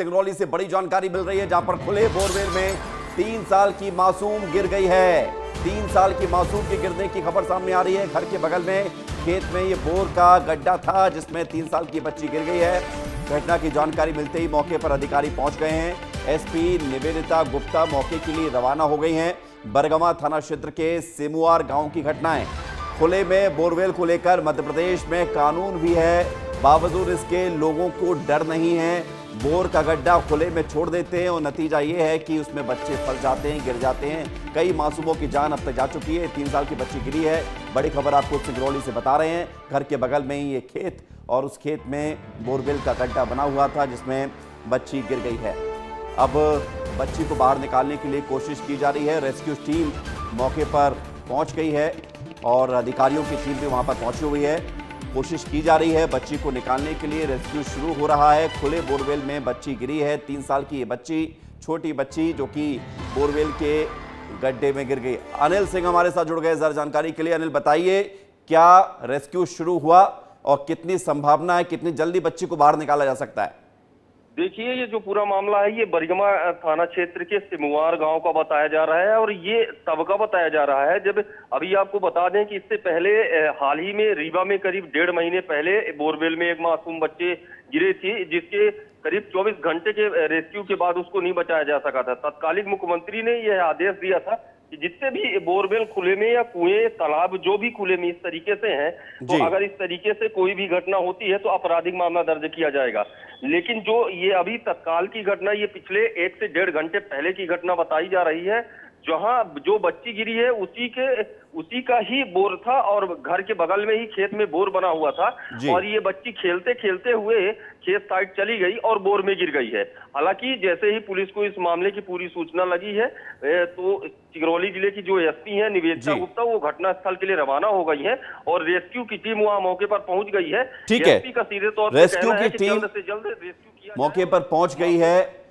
सिंगरौली से बड़ी जानकारी मिल रही है जहां पर खुले बोरवेल में 3 साल की मासूम गिर गई है। 3 साल की मासूम के गिरने की खबर सामने आ रही है। घर के बगल में खेत में ये बोर का गड्ढा था जिसमें 3 साल की बच्ची गिर गई है। घटना की जानकारी मिलते ही मौके पर अधिकारी पहुंच गए हैं। एसपी निवेदिता गुप्ता मौके के लिए रवाना हो गई हैं। बरगवां थाना क्षेत्र के सेमुआर गाँव की घटनाएं। खुले में बोरवेल को लेकर मध्य प्रदेश में कानून भी है, बावजूद इसके लोगों को डर नहीं है। बोर का गड्ढा खुले में छोड़ देते हैं और नतीजा ये है कि उसमें बच्चे फंस जाते हैं, गिर जाते हैं। कई मासूमों की जान अब तक जा चुकी है। 3 साल की बच्ची गिरी है। बड़ी खबर आपको सिंगरौली से बता रहे हैं। घर के बगल में ही ये खेत और उस खेत में बोरवेल का गड्ढा बना हुआ था जिसमें बच्ची गिर गई है। अब बच्ची को बाहर निकालने के लिए कोशिश की जा रही है। रेस्क्यू टीम मौके पर पहुँच गई है और अधिकारियों की टीम भी वहाँ पर पहुँची हुई है। कोशिश की जा रही है बच्ची को निकालने के लिए। रेस्क्यू शुरू हो रहा है। खुले बोरवेल में बच्ची गिरी है। 3 साल की ये बच्ची, छोटी बच्ची, जो कि बोरवेल के गड्ढे में गिर गई। अनिल सिंह हमारे साथ जुड़ गए जरा जानकारी के लिए। अनिल, बताइए क्या रेस्क्यू शुरू हुआ और कितनी संभावना है, कितनी जल्दी बच्ची को बाहर निकाला जा सकता है? देखिए, ये जो पूरा मामला है ये बरगवां थाना क्षेत्र के सिमुआर गांव का बताया जा रहा है और ये तब का बताया जा रहा है जब अभी आपको बता दें कि इससे पहले हाल ही में रीवा में करीब 1.5 महीने पहले बोरवेल में एक मासूम बच्चे गिरे थे जिसके करीब 24 घंटे के रेस्क्यू के बाद उसको नहीं बचाया जा सका था। तत्कालीन मुख्यमंत्री ने यह आदेश दिया था कि जिससे भी बोरवेल खुले में या कुएं, तालाब जो भी खुले में इस तरीके से हैं, तो अगर इस तरीके से कोई भी घटना होती है तो आपराधिक मामला दर्ज किया जाएगा। लेकिन जो ये अभी तत्काल की घटना, ये पिछले 1 से 1.5 घंटे पहले की घटना बताई जा रही है, जहां जो बच्ची गिरी है उसी का ही बोर था और घर के बगल में ही खेत में बोर बना हुआ था और ये बच्ची खेलते खेलते हुए खेत साइड चली गई और बोर में गिर गई है। हालांकि जैसे ही पुलिस को इस मामले की पूरी सूचना लगी है तो सिंगरौली जिले की जो एसपी है निवेदिता गुप्ता, वो घटनास्थल के लिए रवाना हो गई है और रेस्क्यू की टीम वहां मौके पर पहुंच गई है। ठीक है, रेस्क्यू की टीम मौके पर पहुंच गई है